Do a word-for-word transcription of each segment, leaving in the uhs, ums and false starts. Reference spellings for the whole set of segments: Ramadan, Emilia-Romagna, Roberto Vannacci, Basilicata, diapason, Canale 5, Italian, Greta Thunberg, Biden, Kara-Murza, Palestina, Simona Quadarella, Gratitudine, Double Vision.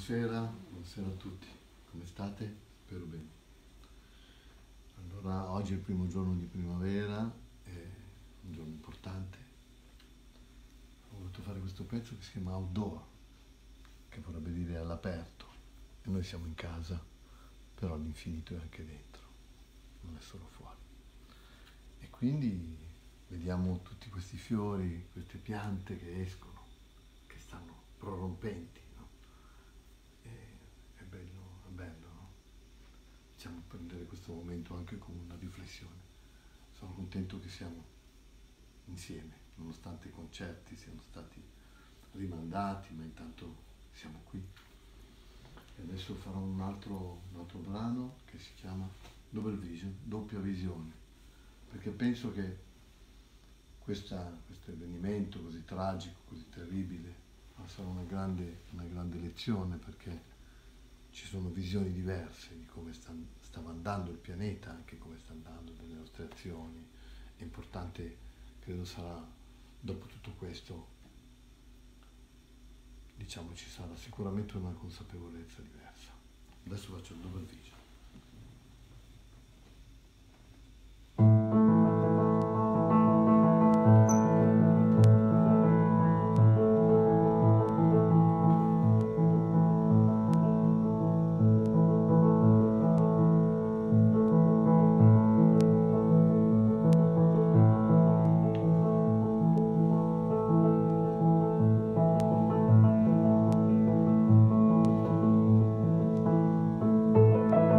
Buonasera, buonasera a tutti, come state? Spero bene. Allora, oggi è il primo giorno di primavera, è un giorno importante. Ho voluto fare questo pezzo che si chiama Outdoor, che vorrebbe dire all'aperto, e noi siamo in casa, però l'infinito è anche dentro, non è solo fuori. E quindi vediamo tutti questi fiori, queste piante che escono, che stanno prorompenti. Prendere questo momento anche con una riflessione. Sono contento che siamo insieme, nonostante i concerti siano stati rimandati, ma intanto siamo qui. E adesso farò un altro, un altro brano che si chiama Double Vision, doppia visione, perché penso che questa, questo avvenimento così tragico, così terribile, sarà una grande, una grande lezione, perché ci sono visioni diverse di come sta, stava andando il pianeta, anche come sta andando delle nostre azioni. È importante, credo sarà, dopo tutto questo, diciamo ci sarà sicuramente una consapevolezza diversa. Adesso faccio il Double Vision. Thank you.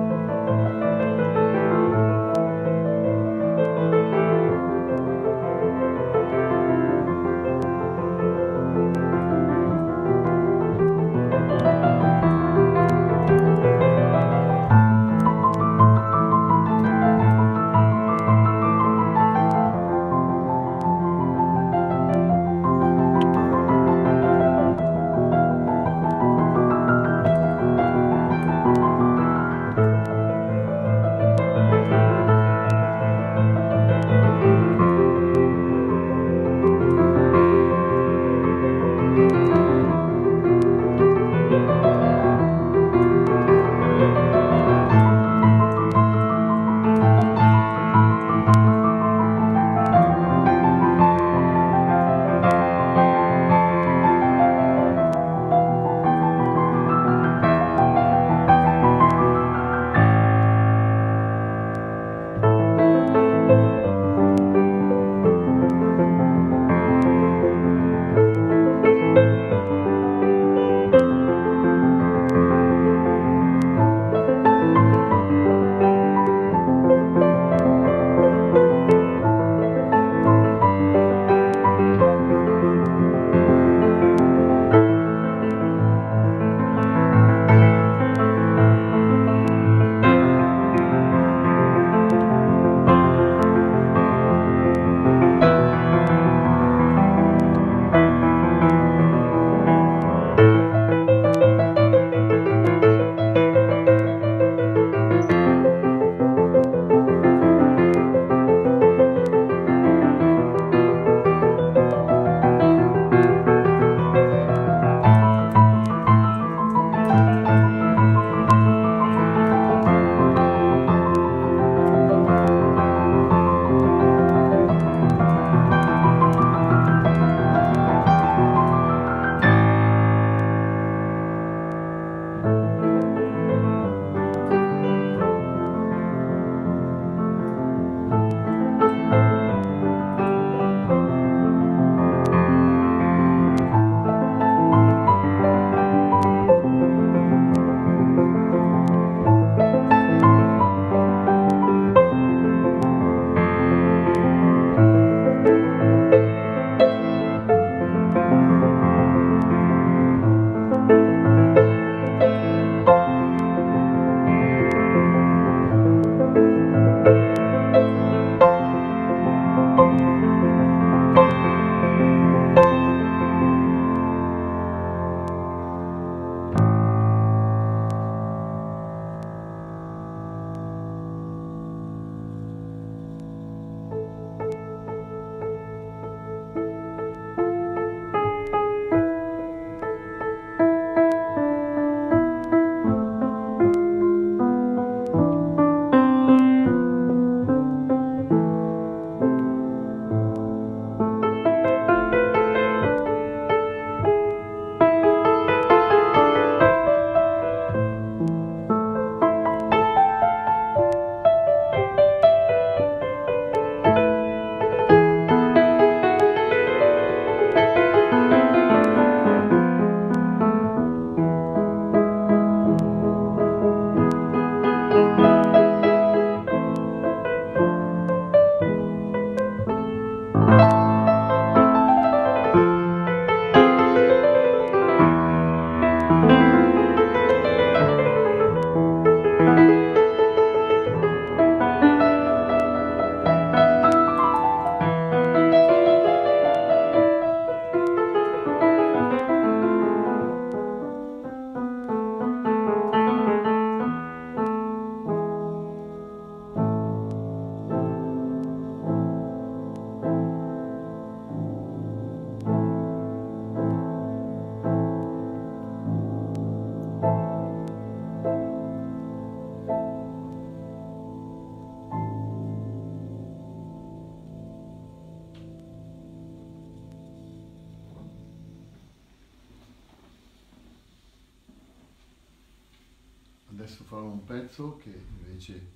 adesso farò un pezzo che invece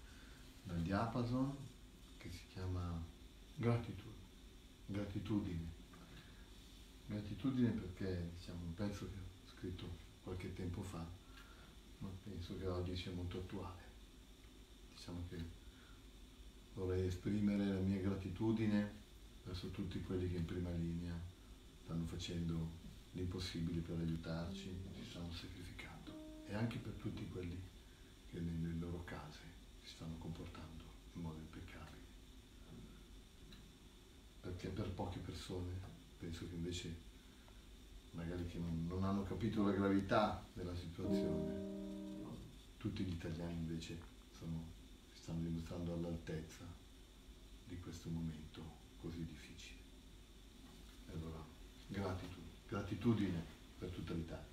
dal diapason, che si chiama Gratitudine. Gratitudine. Gratitudine perché diciamo un pezzo che ho scritto qualche tempo fa, ma penso che oggi sia molto attuale. Diciamo che vorrei esprimere la mia gratitudine verso tutti quelli che in prima linea stanno facendo l'impossibile per aiutarci, si stanno sacrificando, e anche per tutti quelli che nelle loro case si stanno comportando in modo impeccabile, perché per poche persone penso che invece magari che non, non hanno capito la gravità della situazione, tutti gli italiani invece sono, si stanno dimostrando all'altezza di questo momento così difficile. E allora gratitudine. Gratitudine per tutta l'Italia.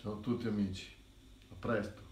Sono tutti amici. A presto.